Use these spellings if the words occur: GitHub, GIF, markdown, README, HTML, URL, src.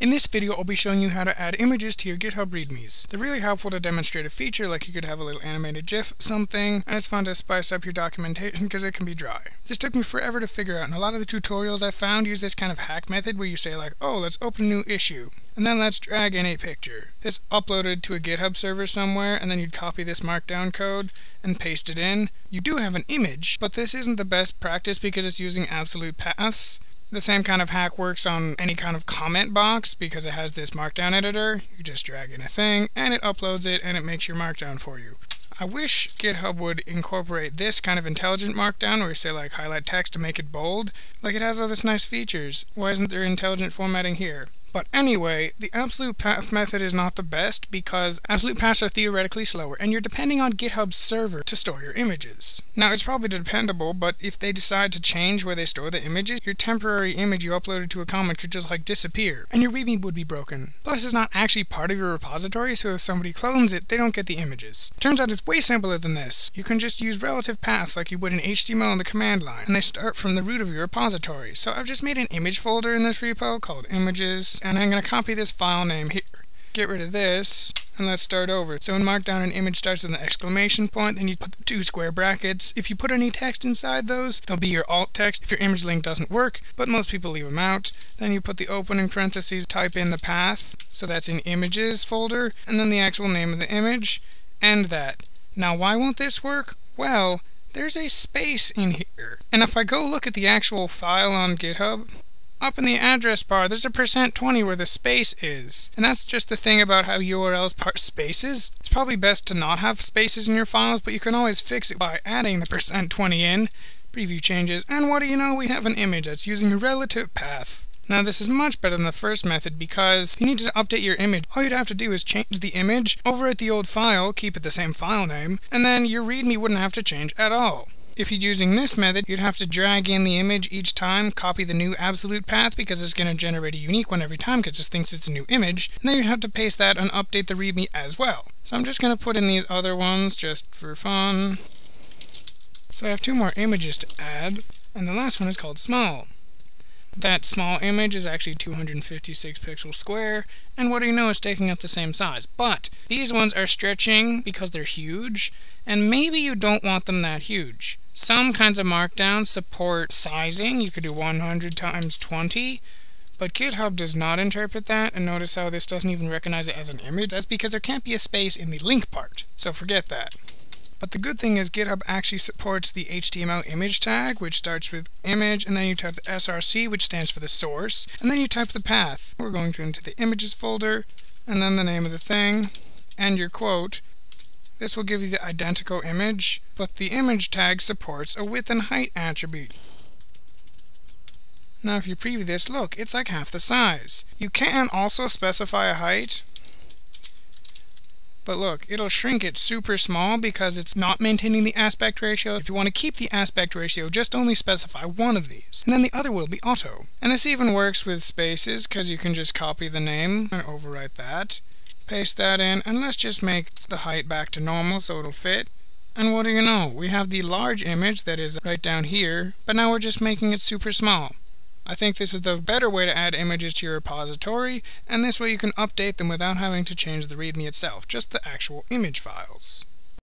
In this video, I'll be showing you how to add images to your GitHub readmes. They're really helpful to demonstrate a feature, like you could have a little animated GIF, something, and it's fun to spice up your documentation because it can be dry. This took me forever to figure out, and a lot of the tutorials I found use this kind of hack method where you say like, oh, let's open a new issue, and then let's drag in a picture. This uploaded to a GitHub server somewhere, and then you'd copy this markdown code and paste it in. You do have an image, but this isn't the best practice because it's using absolute paths. The same kind of hack works on any kind of comment box because it has this markdown editor. You just drag in a thing and it uploads it and it makes your markdown for you. I wish GitHub would incorporate this kind of intelligent markdown where you say like highlight text to make it bold. Like it has all this nice features. Why isn't there intelligent formatting here? But anyway, the absolute path method is not the best because absolute paths are theoretically slower and you're depending on GitHub's server to store your images. Now it's probably dependable, but if they decide to change where they store the images, your temporary image you uploaded to a comment could just like disappear and your README would be broken. Plus it's not actually part of your repository, so if somebody clones it, they don't get the images. Turns out it's way simpler than this. You can just use relative paths like you would in HTML on the command line, and they start from the root of your repository. So I've just made an image folder in this repo called images, and I'm going to copy this file name here. Get rid of this, and let's start over. So in Markdown, an image starts with an exclamation point, then you put the two square brackets. If you put any text inside those, they'll be your alt text if your image link doesn't work, but most people leave them out. Then you put the opening parentheses, type in the path, so that's in images folder, and then the actual name of the image, and that. Now why won't this work? Well, there's a space in here. And if I go look at the actual file on GitHub, up in the address bar, there's a %20 where the space is. And that's just the thing about how URLs parse spaces. It's probably best to not have spaces in your files, but you can always fix it by adding the %20 in. Preview changes, and what do you know? We have an image that's using a relative path. Now this is much better than the first method because you need to update your image. All you'd have to do is change the image, overwrite the old file, keep it the same file name, and then your README wouldn't have to change at all. If you're using this method, you'd have to drag in the image each time, copy the new absolute path because it's going to generate a unique one every time because it thinks it's a new image, and then you'd have to paste that and update the README as well. So I'm just going to put in these other ones just for fun. So I have two more images to add, and the last one is called small. That small image is actually 256 pixels square, and what do you know, it's taking up the same size. But these ones are stretching because they're huge, and maybe you don't want them that huge. Some kinds of markdown support sizing. You could do 100 × 20, but GitHub does not interpret that, and notice how this doesn't even recognize it as an image. That's because there can't be a space in the link part, so forget that. But the good thing is GitHub actually supports the HTML image tag, which starts with image, and then you type the src, which stands for the source, and then you type the path. We're going to into the images folder, and then the name of the thing, and your quote. This will give you the identical image, but the image tag supports a width and height attribute. Now if you preview this, look, it's like half the size. You can also specify a height, but look, it'll shrink it super small because it's not maintaining the aspect ratio. If you want to keep the aspect ratio, just only specify one of these, and then the other will be auto. And this even works with spaces because you can just copy the name and overwrite that, paste that in, and let's just make the height back to normal so it'll fit. And what do you know? We have the large image that is right down here, but now we're just making it super small. I think this is the better way to add images to your repository, and this way you can update them without having to change the README itself, just the actual image files.